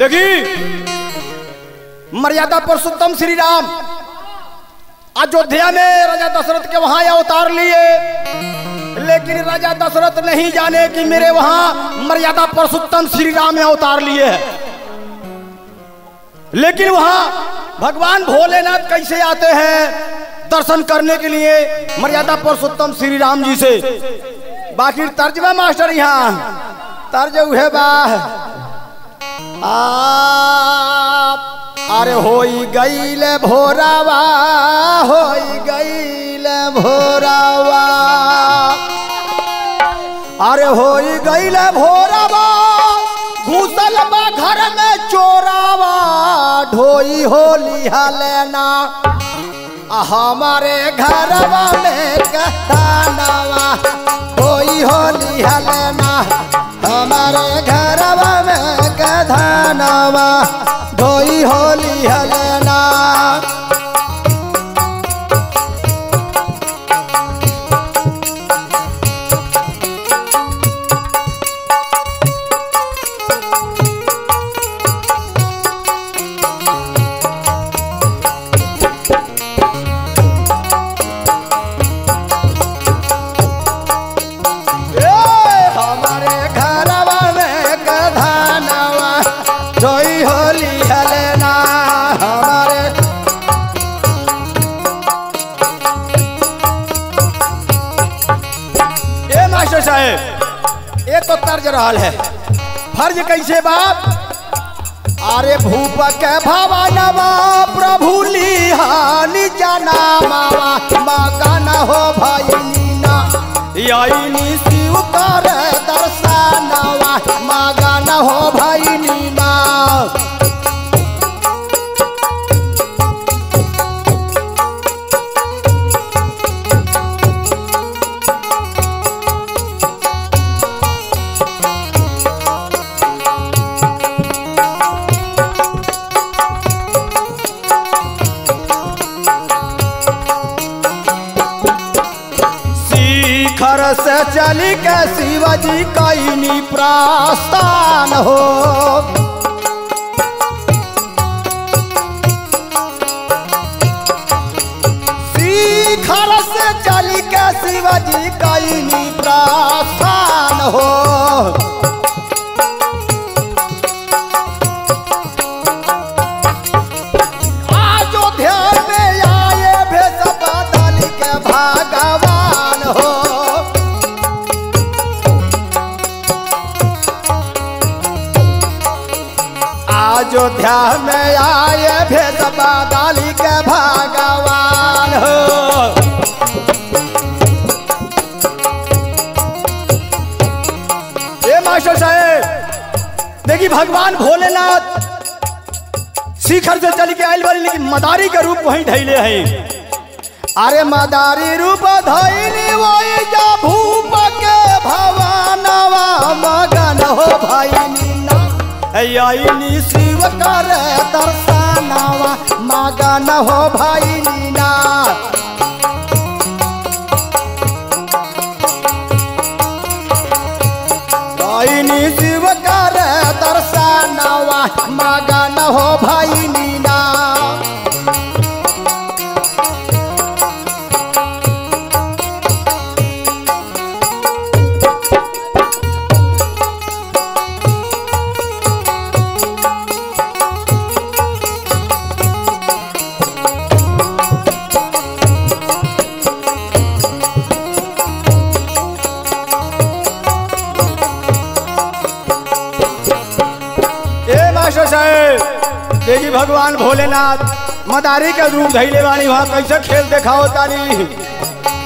देखिए मर्यादा पुरुषोत्तम श्री राम अयोध्या में राजा दशरथ के वहां अवतार लिए, लेकिन राजा दशरथ नहीं जाने कि मेरे वहां मर्यादा पुरुषोत्तम श्री राम अवतार लिए हैं। लेकिन वहां भगवान भोलेनाथ कैसे आते हैं दर्शन करने के लिए मर्यादा पुरुषोत्तम श्री राम जी से। बाकी तर्जमा मास्टर यहाँ तर्ज है बा अरे होई गईल भोरावा, होई गईल भोरावा, अरे होई गईल भोरावा, घुसल बा घर में चोरावा, ढोई होली हलेना हमारे घरवा में कहतानावा, ढोई होली हलेना हमारे घरवा में कहतानावा, ढोई होली हलेना। तो तर्ज रहल है फर्ज कैसे बाप, अरे भूप के भवानवा प्रभु लिहानी जनावा, मगन हो भइलीना यही शिव कर दर्शनवा, मगन हो भइलीना। से चली के शिवजी कईनी प्रस्थान हो, शिखर से चली के शिवजी कईनी प्रस्थान हो, अयोध्या में आए भेष बदल के भगवान हो। अयोध्या में आए भेष बदल के भगवान हो, ये मास्टर साहेब देखिए भगवान भोलेनाथ शिखर से चल के आयल वाली, लेकिन मदारी का रूप वहीं धैले हैं। अरे मदारी रूप धैली वही जा भूप के भवानवा, मगन हो भइनी याइनी शिव कर दर्शनवा, मगन हो भइलीना। याइनी शिव कर दर्शनवा, मगन हो भइलीना। देवी भगवान भोलेनाथ मदारी के रूप धैले वाली वहाँ कैसे खेल दिखाओ तारी,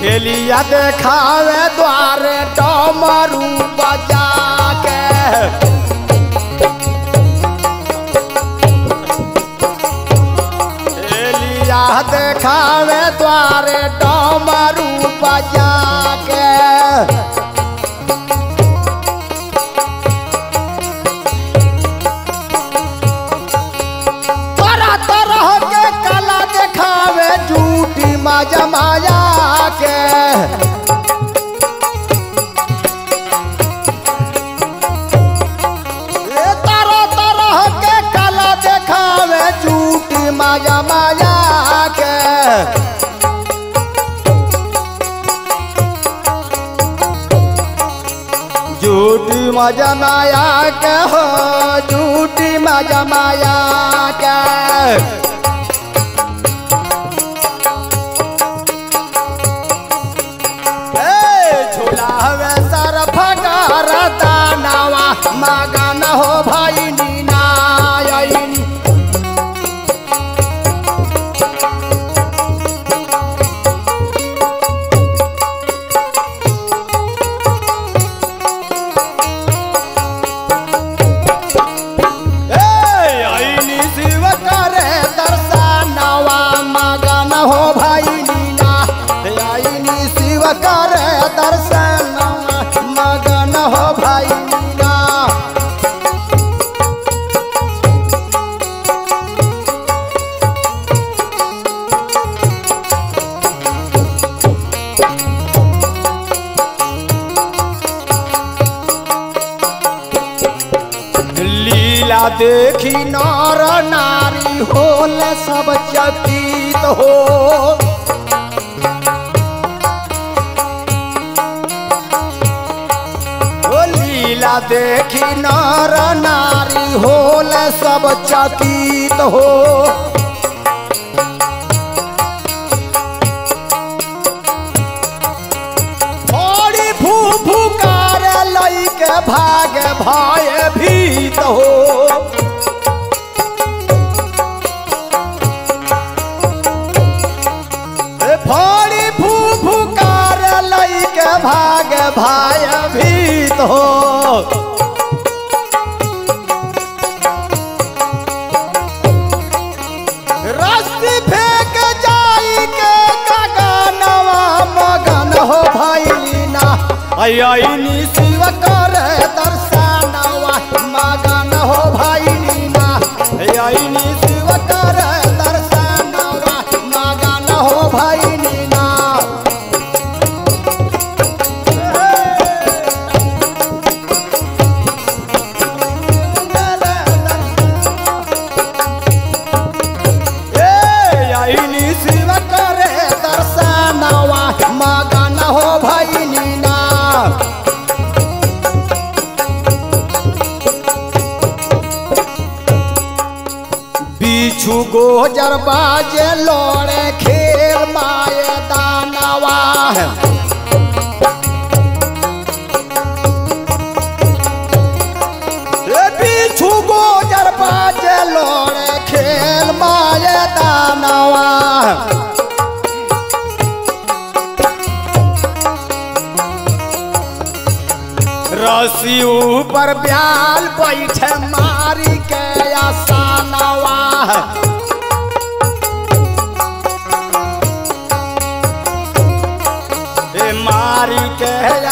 खेलिया देखावे द्वारे डमरू बजा के, खेलिया देखावे द्वारे डमरू बजा के, झूठी माया माया के, झूठी मजा माया क्या हो, झूठी मजा माया क्या, देखी नर नारी होल सब चकित हो, लीला देखी नर नारी होल सब चकित हो, थोड़ी भू भूकार लई के भाग भाई भीत हो, भाग भाई भीत हो, रस्सी फेंक जाई के गगनवा मगन हो भइना, आईनी शिव कर दर्शनवा मगन हो भइना, आईनी शिव कर दर्शनवा मगन हो भइना। बिच्छू गोजर बाजे लौड़े खेल माय दानवा, बिच्छू गोजर बाजे लौड़े खेल माय दानवा, रस्सी ऊपर ब्याल बैठे मारी के आसानवा, मारी के